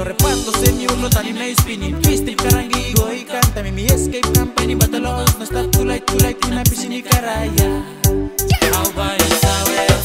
Reparto senior lo tali na ispini twisting karangi go ikan tami mi escape company battle house no start to light tina pisini karaya. How by